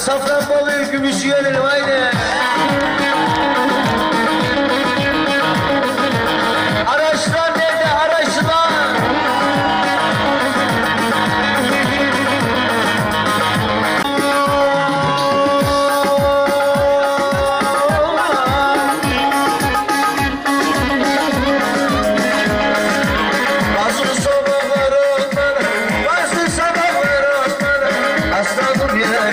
Safranbolu, Gümüşgöl'ün haydi. Araçlar nerede? Araçlar. Bazı sabahlar otlara, bazı sabahlar otlara. Aslanım yere.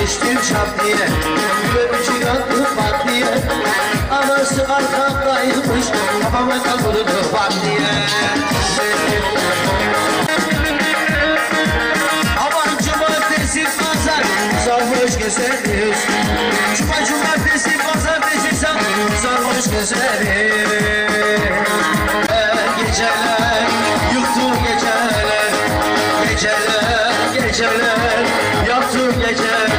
Geçtim çap diye, görücü yattı bak diye. Anası arkamdaymış, babama kalırdı bak diye. Aman cumartesi pazar, sarhoş keseriz. Cumartesi pazartesi sarhoş keseriz. Geceler, yuttum geceler. Geceler, geceler, yattım geceler.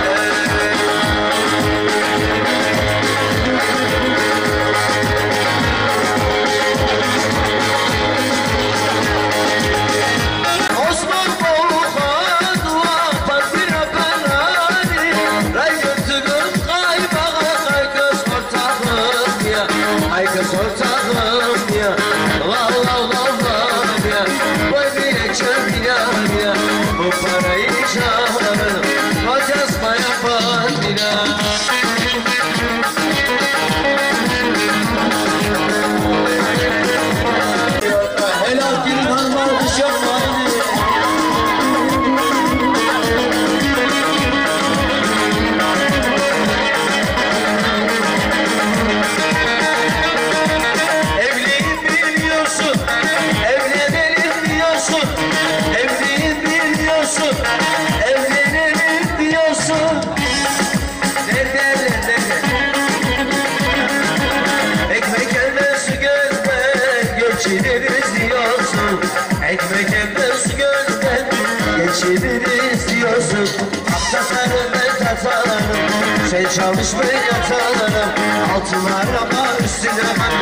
Sen çalışma yatalarım, altın arama üstüne bak.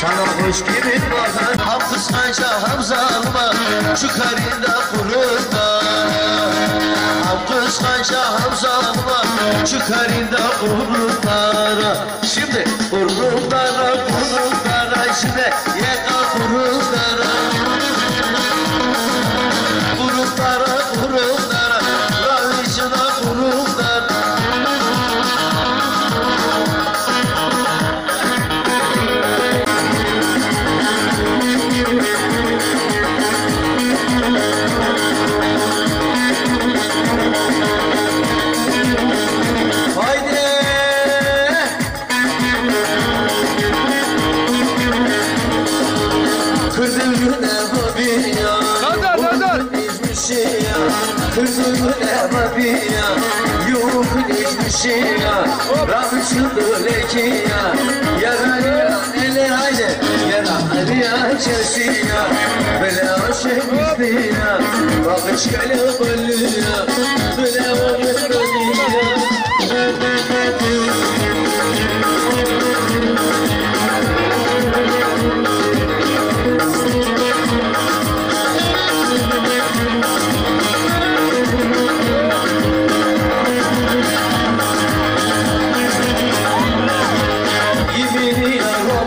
Sana hoş gibi bakar, ham kıskanca hamzalıma, çıkarında kurunda. Ham kıskanca hamzalıma, çıkarında kurunlara. Şimdi kurunlara, kurunlara, şimdi yeka kurunlara. Kurunlara, kurunlara, rahıcına kurunlara. Ramçılı lekiya, yaraya ele hale, yaraya çesiya, bela şehriya, bakışkalı bölüya, bela bölüya.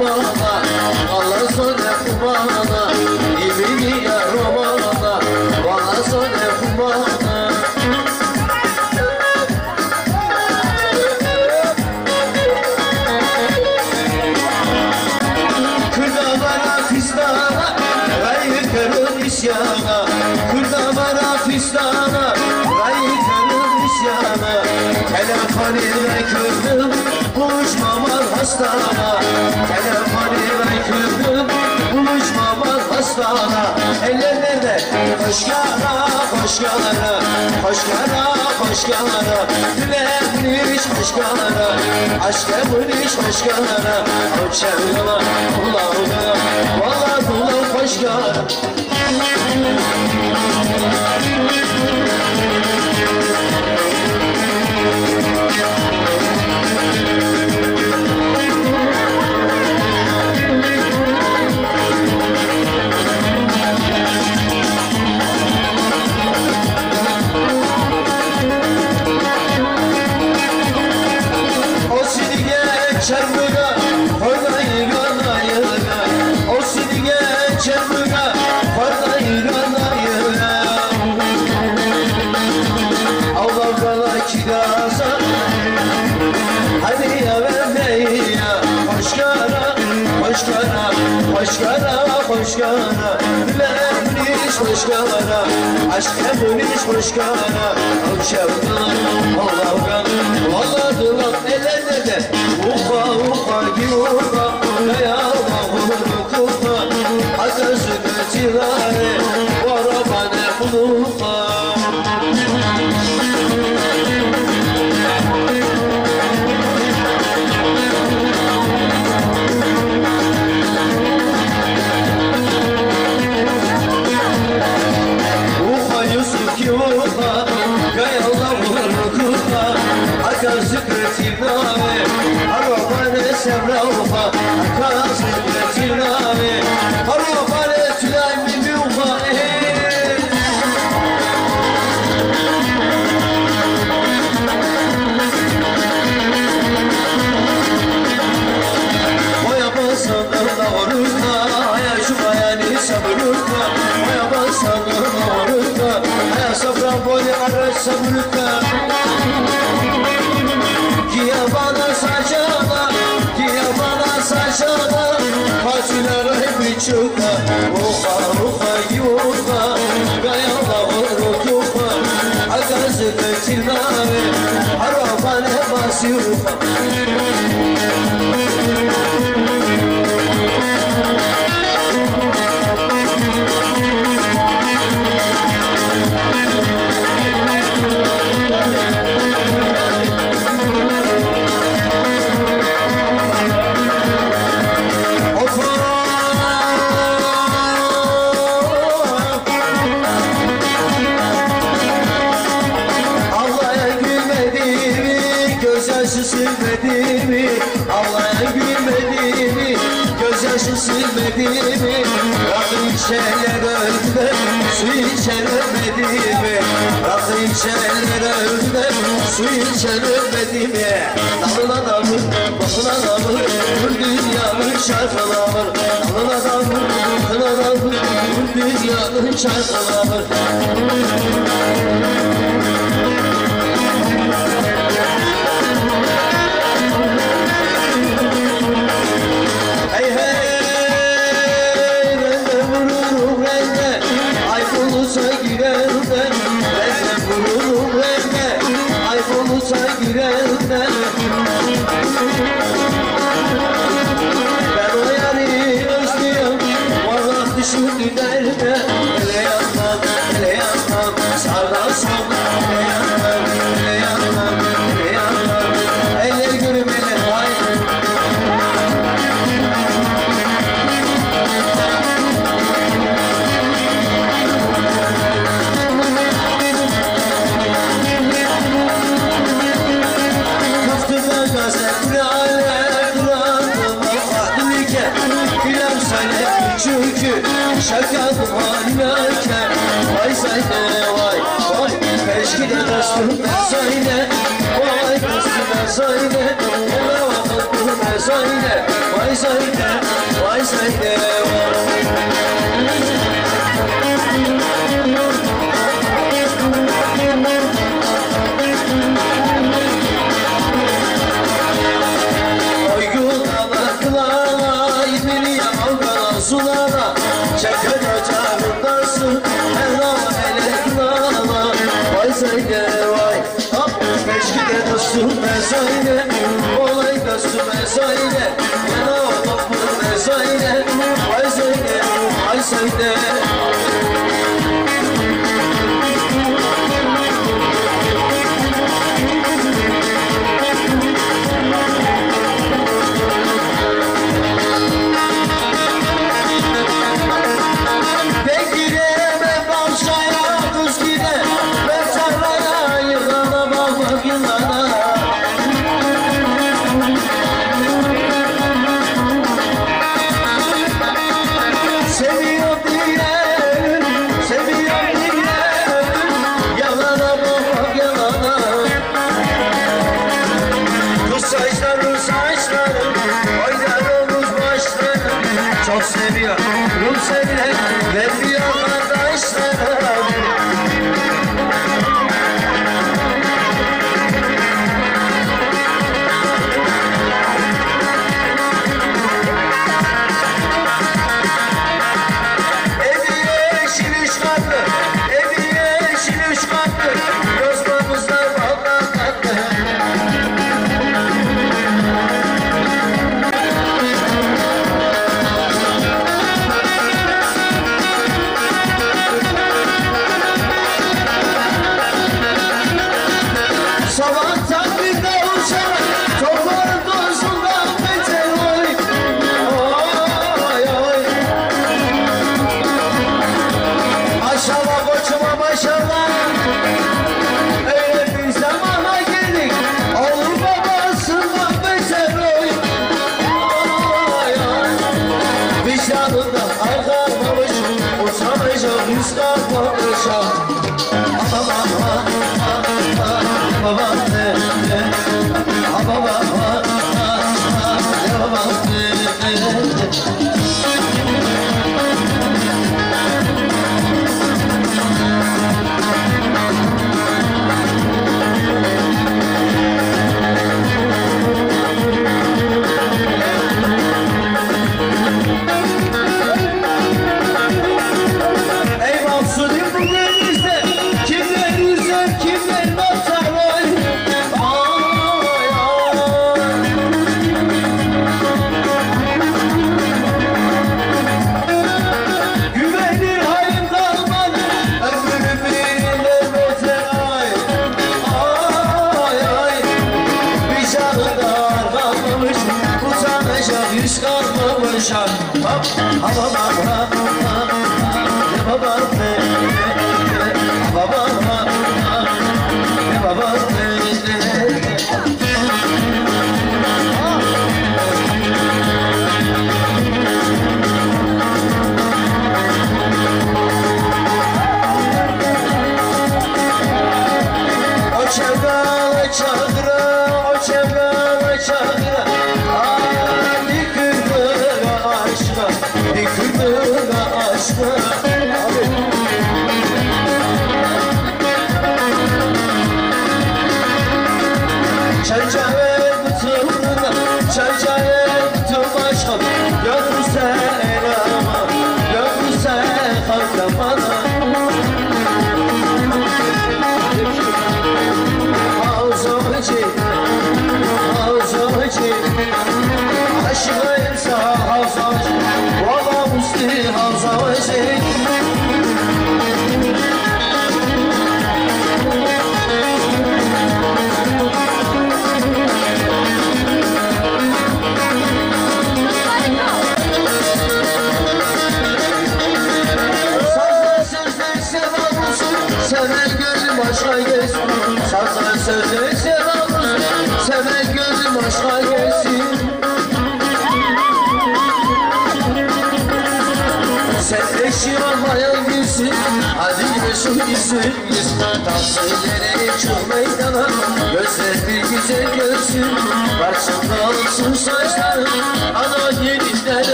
Baba Hastana, telefonu ben kırdım, buluşmamaz hastana. Eller nerede? Koşkana, koşkana, koşkana, koşkana. Gülermiş koşkana, aşka buluş koşkana. Koçerlama, kulağına, valla kulağın koşkana. Hoşgana, gülermiş hoşgana, aşka dönüş hoşgana. Alçaktan, Allah'tan, Allah'tan, ellerine de ufa ufa gibi ufa, dayama bunu kufa, akasını cilare, varabane kulufa. Vay sayda, vay sayda, vay sayda, çok seviyor, bunu seviyor, vermiyor kardeşlere.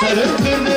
sarıp